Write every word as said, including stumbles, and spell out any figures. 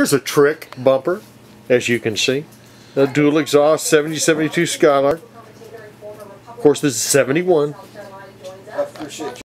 Here's a trick bumper, as you can see. A dual exhaust seventy seventy-two Skylark. Of course, this is seventy-one.